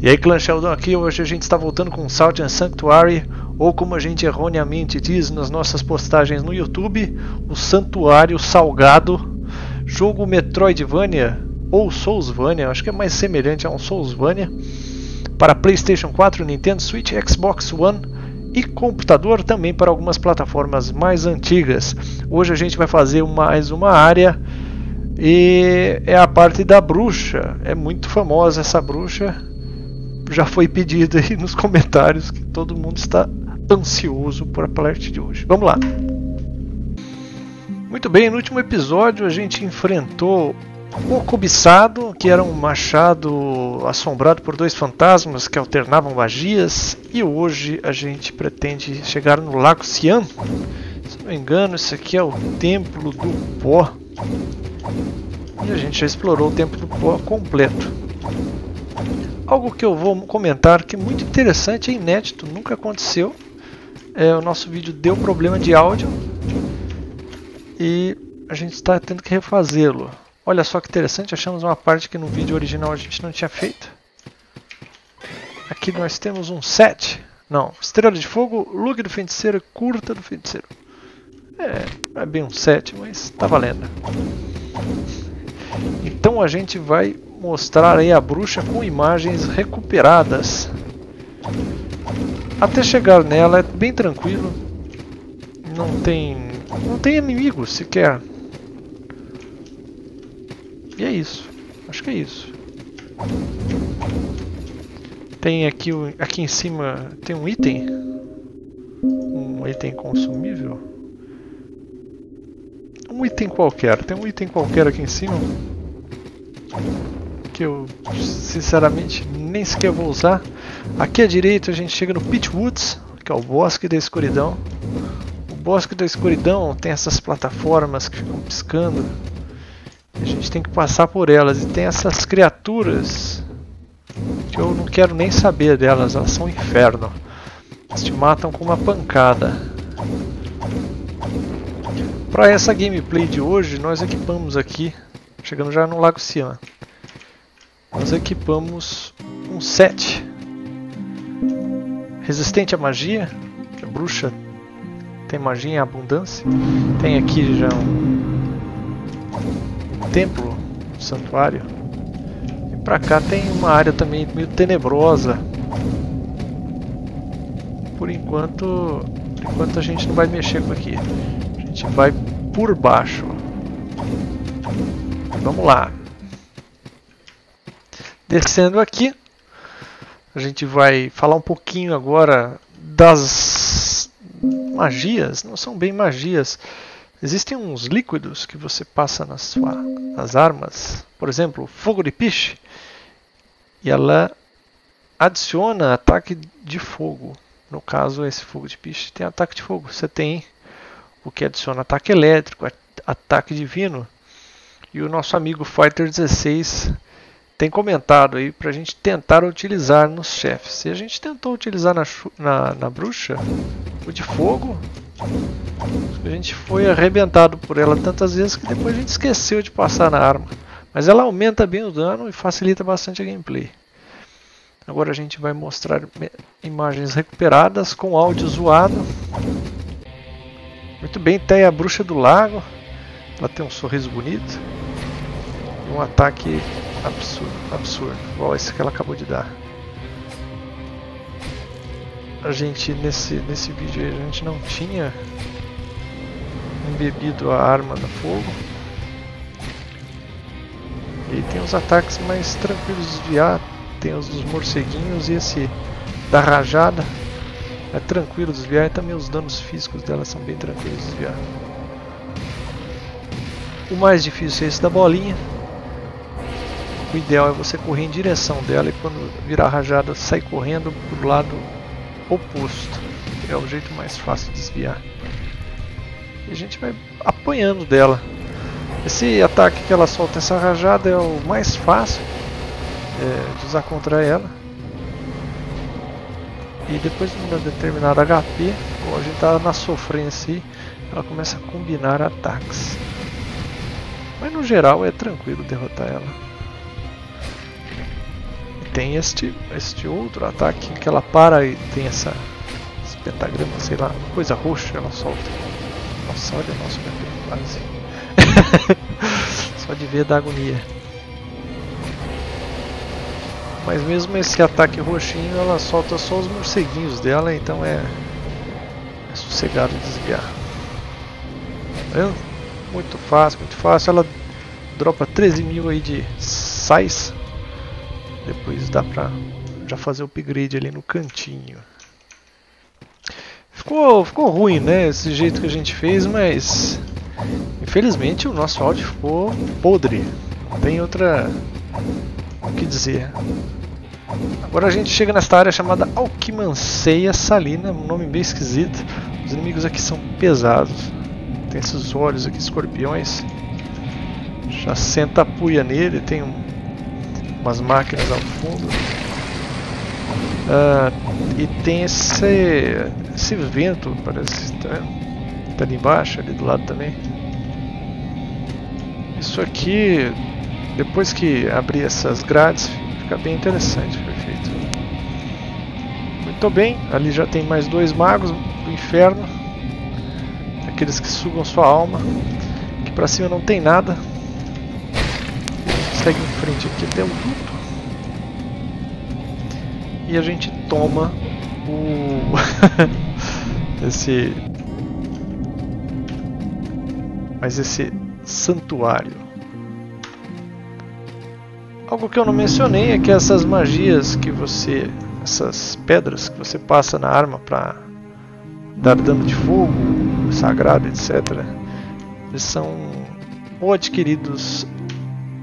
E aí, Clã Sheldon aqui, hoje a gente está voltando com Salt and Sanctuary, ou como a gente erroneamente diz nas nossas postagens no YouTube, o Santuário Salgado, jogo Metroidvania, ou Soulsvania, acho que é mais semelhante a um Soulsvania, para Playstation 4, Nintendo Switch, Xbox One e computador, também para algumas plataformas mais antigas. Hoje a gente vai fazer mais uma área, e é a parte da bruxa, é muito famosa essa bruxa. Já foi pedido aí nos comentários, que todo mundo está ansioso por a parte de hoje. Vamos lá! Muito bem, no último episódio a gente enfrentou o cobiçado, que era um machado assombrado por dois fantasmas que alternavam magias, e hoje a gente pretende chegar no Lago Siam. Se não me engano, esse aqui é o Templo do Pó, e a gente já explorou o Templo do Pó completo. Algo que eu vou comentar que é muito interessante, é inédito, nunca aconteceu. O nosso vídeo deu problema de áudio e a gente está tendo que refazê-lo. Olha só que interessante, achamos uma parte que no vídeo original a gente não tinha feito. Aqui nós temos um set. Não, estrela de fogo, lug do feiticeiro e curta do feiticeiro. Não é bem um set, mas tá valendo. Então a gente vai mostrar aí a bruxa com imagens recuperadas. Até chegar nela é bem tranquilo. Não tem inimigo sequer. E é isso. Acho que é isso. Tem aqui em cima tem um item. Um item consumível. Um item qualquer. Tem um item qualquer aqui em cima. Que eu sinceramente nem sequer vou usar. Aqui à direita a gente chega no Pitwoods, que é o bosque da escuridão. O bosque da escuridão tem essas plataformas que ficam piscando, e a gente tem que passar por elas. E tem essas criaturas que eu não quero nem saber delas, elas são um inferno. Elas te matam com uma pancada. Para essa gameplay de hoje nós equipamos aqui, chegando já no Lago Siam. Nós equipamos um set resistente à magia, a bruxa tem magia em abundância. Tem aqui já um templo, um santuário, e pra cá tem uma área também meio tenebrosa. Por enquanto a gente não vai mexer com aqui, a gente vai por baixo. Vamos lá! Descendo aqui, a gente vai falar um pouquinho agora das magias. Não são bem magias. Existem uns líquidos que você passa nas armas. Por exemplo, fogo de piche. E ela adiciona ataque de fogo. No caso, esse fogo de piche tem ataque de fogo. Você tem o que adiciona ataque elétrico, ataque divino. E o nosso amigo Fighter16 tem comentado aí pra gente tentar utilizar nos chefes. E a gente tentou utilizar na bruxa o de fogo. A gente foi arrebentado por ela tantas vezes que depois a gente esqueceu de passar na arma. Mas ela aumenta bem o dano e facilita bastante a gameplay. Agora a gente vai mostrar imagens recuperadas com áudio zoado. Muito bem, tem a Bruxa do Lago. Ela tem um sorriso bonito. E um ataque absurdo, igual esse que ela acabou de dar. A gente nesse vídeo aí, a gente não tinha embebido a arma no fogo. E tem os ataques mais tranquilos de desviar, tem os dos morceguinhos e esse da rajada é tranquilo de desviar, e também os danos físicos dela são bem tranquilos de desviar. O mais difícil é esse da bolinha. O ideal é você correr em direção dela, e quando virar rajada sai correndo para o lado oposto. É o jeito mais fácil de desviar. E a gente vai apanhando dela. Esse ataque que ela solta, essa rajada, é o mais fácil de usar contra ela. E depois de um determinado HP, a gente está na sofrência e ela começa a combinar ataques. Mas no geral é tranquilo derrotar ela. tem este outro ataque que ela para e tem esse pentagrama, sei lá, coisa roxa, ela solta. Nossa, olha o nosso PP quase. Só de ver da agonia. Mas mesmo esse ataque roxinho, ela solta só os morceguinhos dela, então é sossegado desviar. Tá vendo? Muito fácil, muito fácil. Ela dropa 13 mil aí de sais. Depois dá pra já fazer o upgrade ali no cantinho. Ficou ruim, né? Esse jeito que a gente fez, mas infelizmente o nosso áudio ficou podre. Não tem outra... o que dizer. Agora a gente chega nesta área chamada Alquimanceia Salina, um nome bem esquisito. Os inimigos aqui são pesados. Tem esses olhos aqui, escorpiões. Já senta a puia nele, tem umas máquinas ao fundo. E tem esse vento, parece, tá ali embaixo, ali do lado também. Isso aqui... depois que abrir essas grades, fica bem interessante, perfeito. Muito bem, ali já tem mais dois magos do inferno. Aqueles que sugam sua alma. Aqui pra cima não tem nada. Segue em frente aqui até o duto. E a gente toma o... esse santuário. Algo que eu não mencionei é que essas magias que você... essas pedras que você passa na arma para dar dano de fogo, sagrado, etc. Eles são ou adquiridos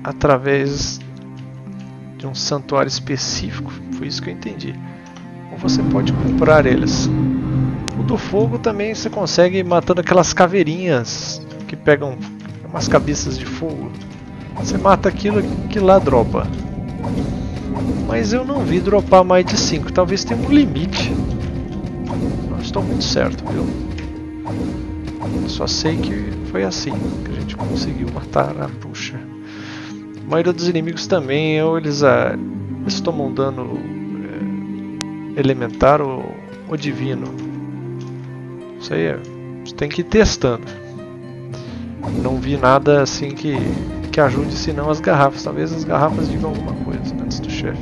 através de um santuário específico, foi isso que eu entendi. Ou você pode comprar eles. O do fogo também você consegue matando aquelas caveirinhas que pegam umas cabeças de fogo. Você mata aquilo que lá dropa. Mas eu não vi dropar mais de 5. Talvez tenha um limite. Não estou muito certo, viu? Só sei que foi assim que a gente conseguiu matar a bruxa. A maioria dos inimigos também, ou eles tomam dano elementar ou divino. Isso aí você tem que ir testando. Não vi nada assim que ajude, senão as garrafas. Talvez as garrafas digam alguma coisa antes do chefe.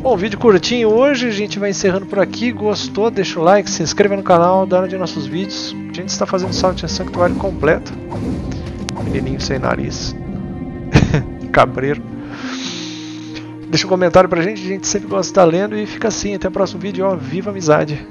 Bom, vídeo curtinho hoje, a gente vai encerrando por aqui. Gostou? Deixa o like, se inscreva no canal, dá uma de nossos vídeos. A gente está fazendo Salt and Sanctuary completo. Menininho sem nariz. Cabreiro. Deixa um comentário pra gente sempre gosta de estar lendo. E fica assim, até o próximo vídeo. Ó, viva a amizade!